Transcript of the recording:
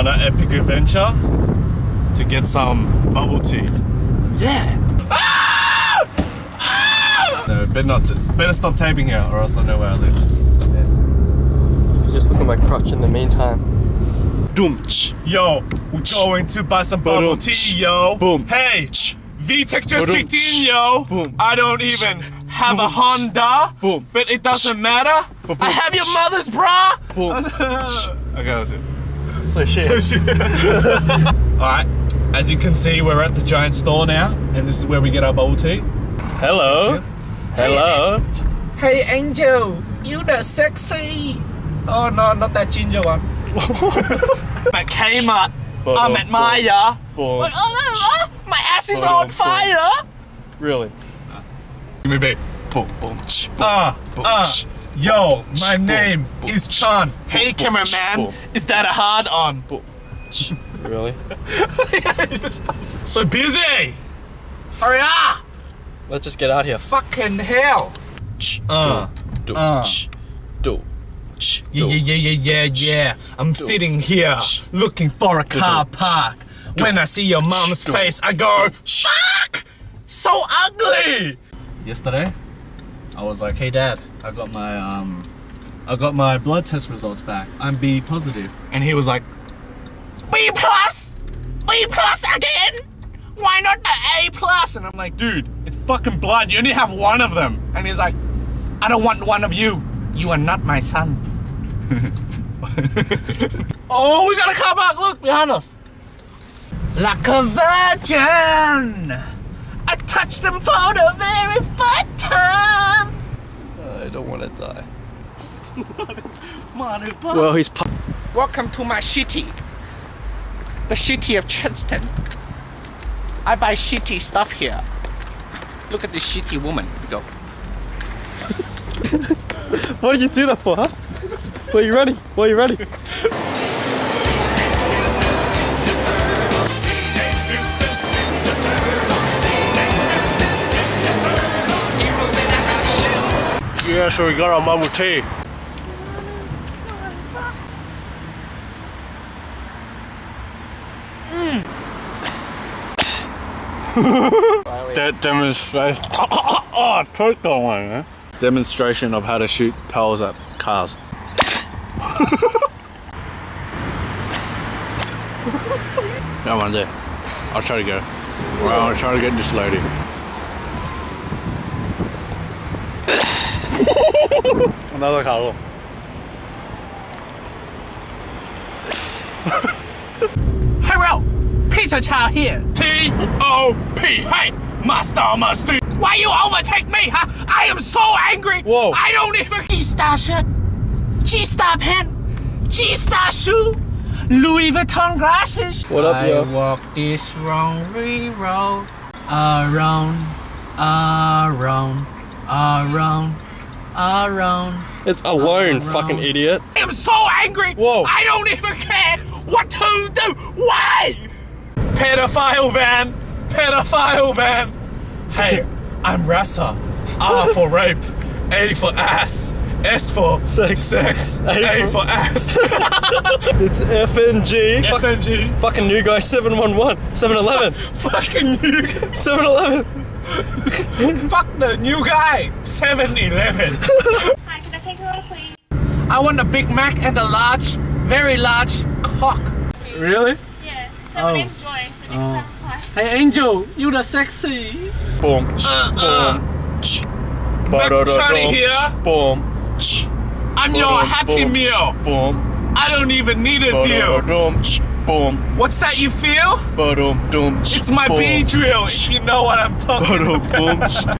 on an epic adventure to get some bubble tea. Yeah! Ah! Ah! No, better stop taping here or else they'll know where I live. You can just look at my crotch in the meantime. Yo, we're going to buy some bubble tea, yo. Boom. Hey, VTech just kicked in, yo. Boom. I don't even have a Honda, boom, but it doesn't matter. Boom. I have your mother's bra. Boom. Okay, that's it. So shit. So shit. Alright, as you can see, we're at the Giant store now, and this is where we get our bubble tea. Hello. Hello. Hey, Angel. You the sexy. Oh, no, not that ginger one. I'm at Kmart, I'm at Maya. My ass is on fire! Really? Give me a beat. Yo, my name is Chan. Hey, cameraman, is that a hard on? Really? So busy! Hurry up! Let's just get out here. Fucking hell! Yeah. I'm sitting here looking for a car park. When I see your mom's face, I go, fuck! So ugly! Yesterday, I was like, hey dad, I got my blood test results back. I'm B positive. And he was like, B plus? B plus again? Why not the A plus? And I'm like, dude, it's fucking blood. You only have one of them. And he's like, I don't want one of you. You are not my son. Oh, we got a car park, look, behind us. Like a virgin, I touched them for the very first time. I don't want to die. Well, he's welcome to my city. The city of Chadstone. I buy shitty stuff here. Look at this shitty woman, go. What did you do that for, huh? Well, you ready? Well, you ready? Yeah, so we got our bubble tea. That demonstration. Oh, took that one, man. Demonstration of how to shoot pals at cars. That one there. I'll try to go. Well, I'll try to get this lady. Another car. Hey, Ro! Pizza child here. T-O-P. Hey, master musty. Why you overtake me, huh? I am so angry! Whoa! I don't even G-Star shirt, G-Star pen, G-Star shoe, Louis Vuitton glasses. What up, yo? I walk this lonely road, around. It's alone, fucking idiot. I am so angry! Whoa! I don't even care what to do. Why? Pedophile van, pedophile van. Hey, I'm Rasa. R for rape, A for ass, S for sex, A for ass. It's FNG. FNG. Fucking new guy 711, 711. Fucking new guy. 711. Fuck the new guy. 711. Hi, can I take a order, please? I want a Big Mac and a large, very large cock. Really? Yeah. So my name's Joyce. So next time. Hey Angel, you the sexy. Boom. Charlie here. Boom. I'm your happy meal. Boom. I don't even need a deal. Boom. What's that you feel? It's my B drill, if you know what I'm talking about.